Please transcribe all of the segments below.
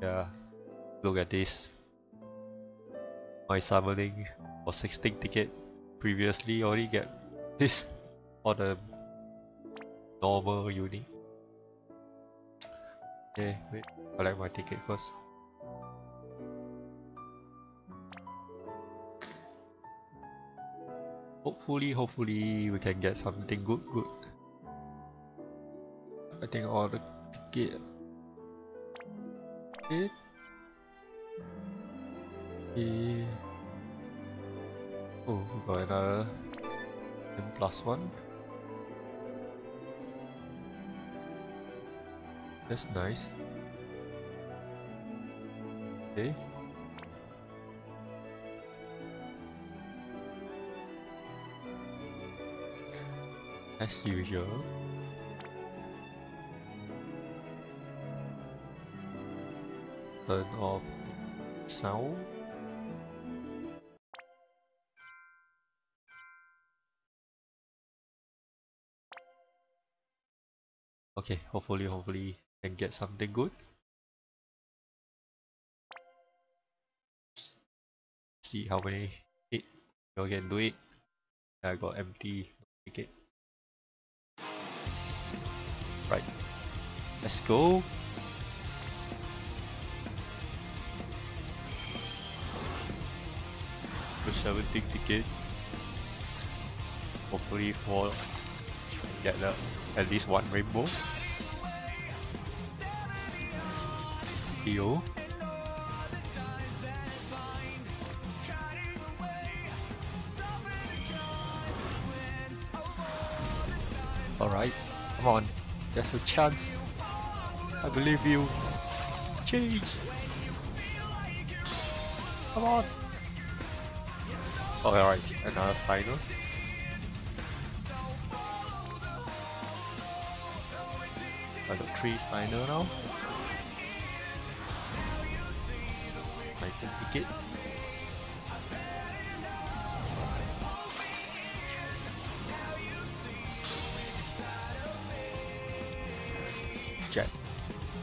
Yeah, look at this. My summoning for 16th ticket previously only get this on a normal unit. Okay, wait, collect my ticket first. Hopefully we can get something good. I think all the ticket. Okay. Okay. Oh, we got another +1. That's nice. Okay. As usual. Turn off sound. Okay, hopefully can get something good. See how many hit you can do it. I got empty ticket. Right, let's go. For 17 ticket. Hopefully for get at least one rainbow. Yo. All right, come on. There's a chance. I believe you. Change. Come on. Okay, alright. Another Steiner. I got 3 Steiner now. I can pick it.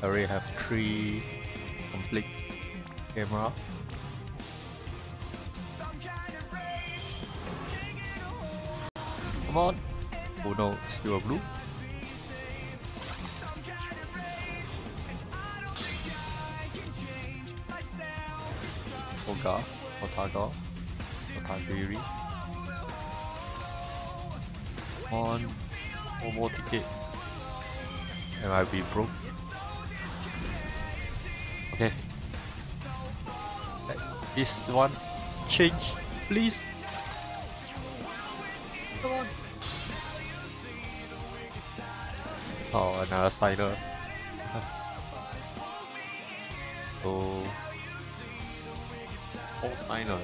I already have 3 complete camera. Come on! Oh no, still a blue. Oga, Otago, Otagiri. Come on, one more ticket. And I'll be broke. Okay. This one, change, please. Come on. Oh, another Steiner. So, 4 Steiner.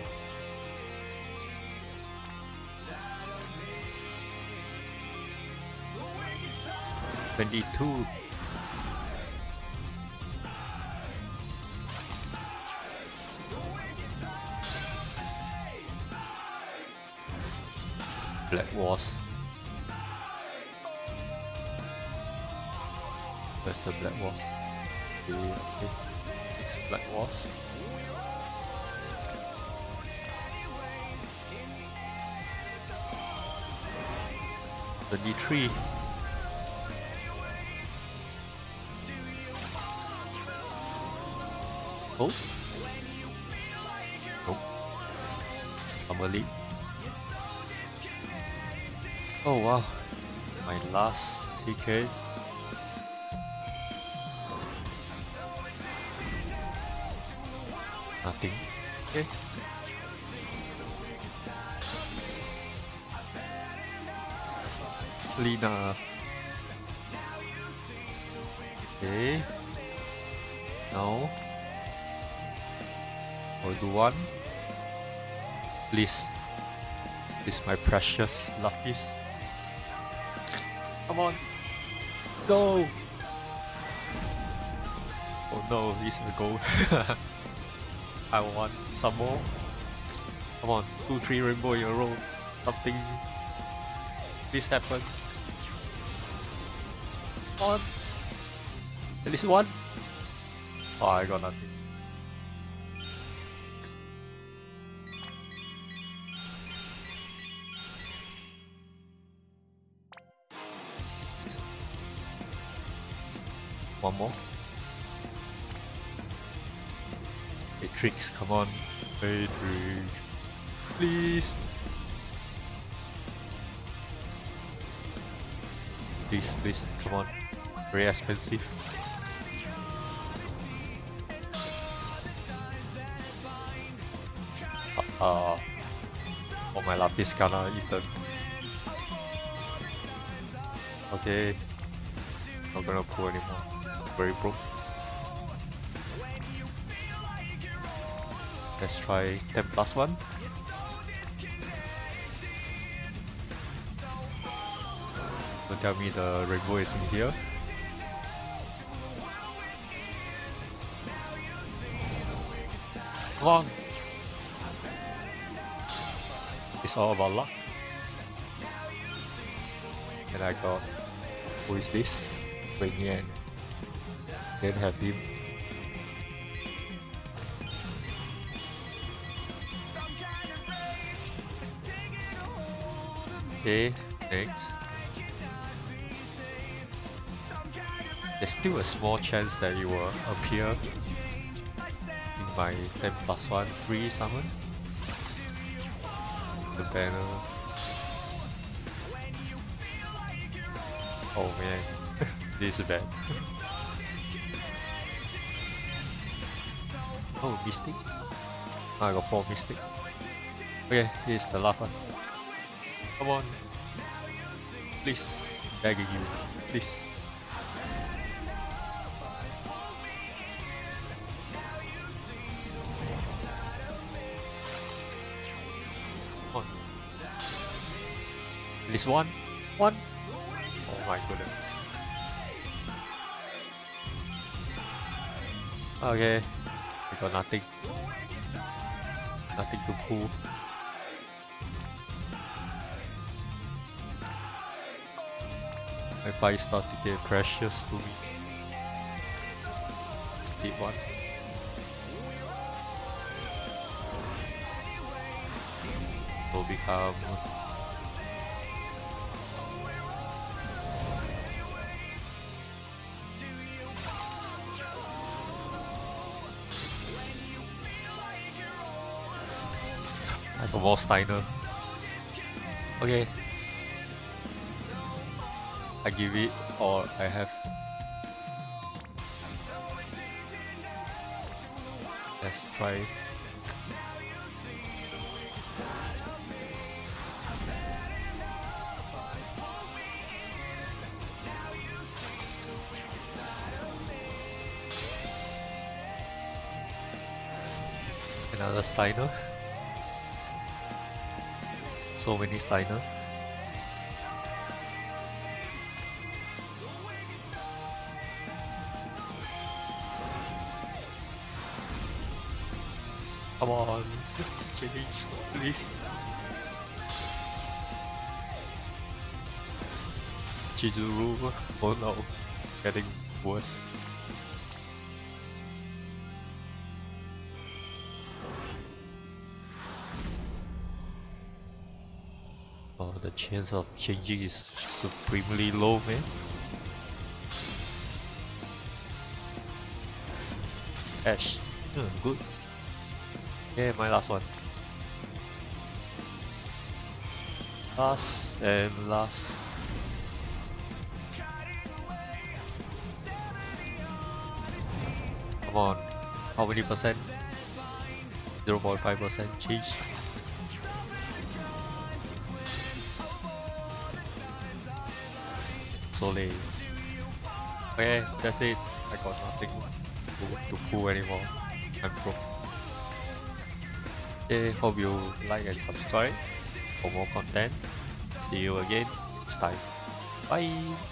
$22. Black Wasp. Where's the Black Wasp? Okay. It's Black Wasp. The D3. Oh. Nope. I'm a lead. Oh wow, my last TK. Nothing. Okay. Lina. Okay. Now I'll do one. Please. This is my precious Lapis. Come on, go! Oh no, it's a goal. I want some more. Come on, 2-3 rainbow in a row. Something. This happened. Come on, at least one. Oh, I got nothing. One more. Hey Tricks, come on. Hey Tricks. Please. Please, please, come on. Very expensive. Oh, my Lapis gonna eaten. Okay. Not gonna pull anymore. Very broke. Let's try 10 plus 1. Don't tell me the rainbow is in here. Come on! It's all about luck. And I got... Who is this? Rainier. Then have him. Okay, next. There's still a small chance that it will appear in my 10 plus 1 free summon. The banner. Oh man, this is bad. Oh, Mystic. I got 4 Mystic. Okay, this is the last one. Come on. Please. Begging you. Please. Come on. At least one. One. Oh my goodness. Okay. I got nothing. Nothing to pull. My fight starts to get precious to me. Let's take one. Will become. More Steiner. Okay. I give it all I have. Let's try. Another Steiner. So many Steiner. Come on, change, please. Chizuru, oh no, getting worse. The chance of changing is supremely low, man. Ash, good. Yeah, my last one. Last and last. Come on, how many percent? 0.5% change. Okay, that's it. I got nothing to pull anymore. I'm broke. Okay, hope you like and subscribe for more content. See you again next time. Bye!